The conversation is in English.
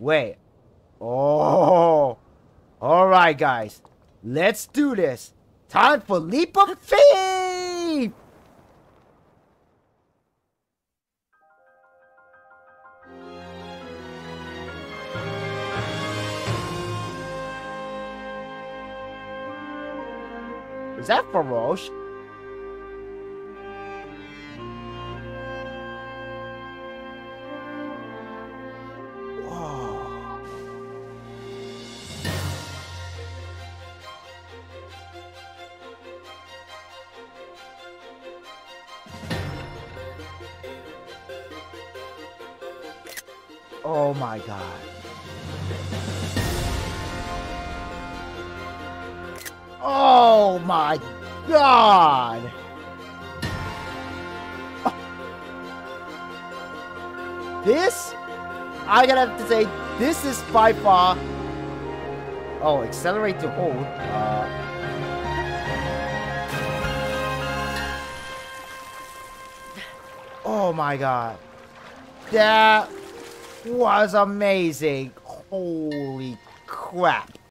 Wait. Oh. Alright, guys. Let's do this. Time for Leap of Faith! Is that for Roche? Oh my God. Oh my God. Oh. This, I gotta have to say, this is by far. Oh, accelerate to hold. Oh my God. That was amazing. Holy crap.